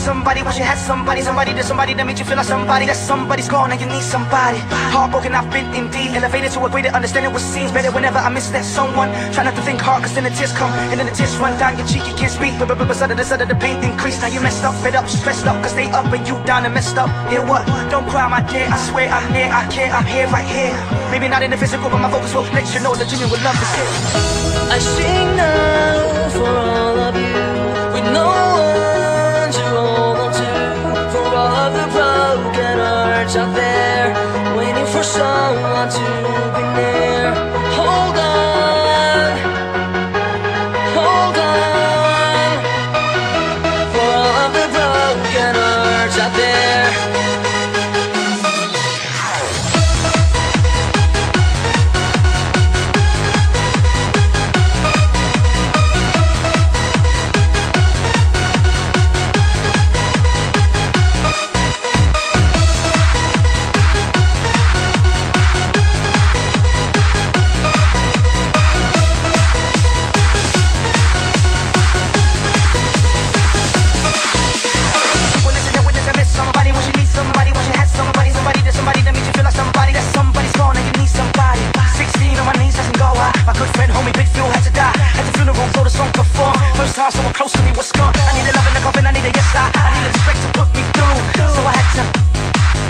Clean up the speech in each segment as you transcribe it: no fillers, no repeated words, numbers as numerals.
somebody. Wish you had somebody. Somebody to somebody that made you feel like somebody. That somebody's gone and you need somebody. Heartbroken, I've been indeed elevated to a greater understanding what seems better. Whenever I miss that someone, try not to think hard, cause then the tears come and then the tears run down your cheek. You can't speak, but suddenly the pain increased. Now you messed up, fed up, stressed up, cause they up and you down and messed up. Yeah, what? Don't cry, my dear, I swear I'm near, I care, I'm here, right here. Maybe not in the physical, but my focus will let you know that genuine love is here. I sing now for all of you, with no one to hold on to, for all of the broken hearts out there, waiting for someone to be near. Hold on, hold on, for all of the broken hearts out there. Someone close to me was gone. I needed love in the coffin, I needed yes, I needed strength to put me through. So I had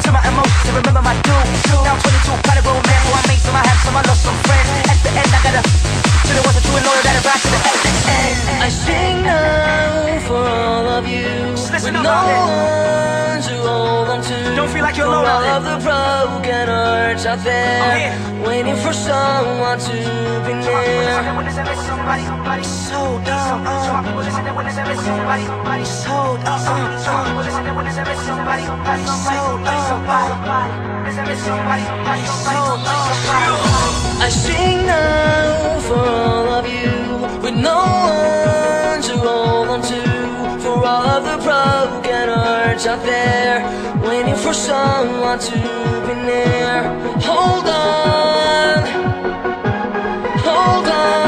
to my emotions to remember my doom. Now 22, got a grown man who I made some I have, some I lost some friends. At the end, I got to the ones that true and loyal that I ride to the end. I sing now for all of you. Just listen with no one to hold on to. Don't feel like you're alone. All of the broken hearts out there, waiting for someone to be near. Somebody's sold out. Somebody's sold out. I sing now for all of you, with no one to hold on to, for all of the broken hearts out there, waiting for someone to be near. Hold on, hold on.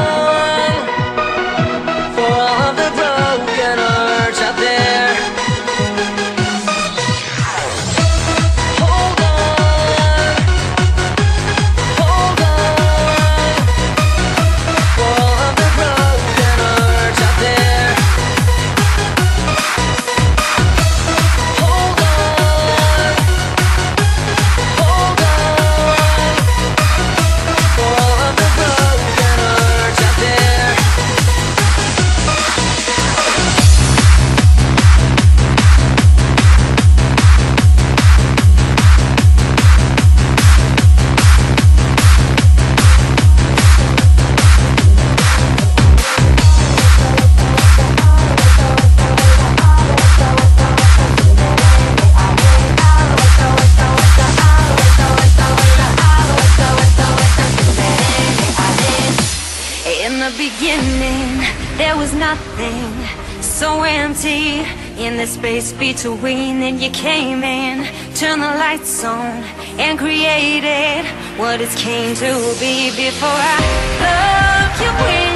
Space between, and you came in, turned the lights on, and created what it came to be. Before I loved you.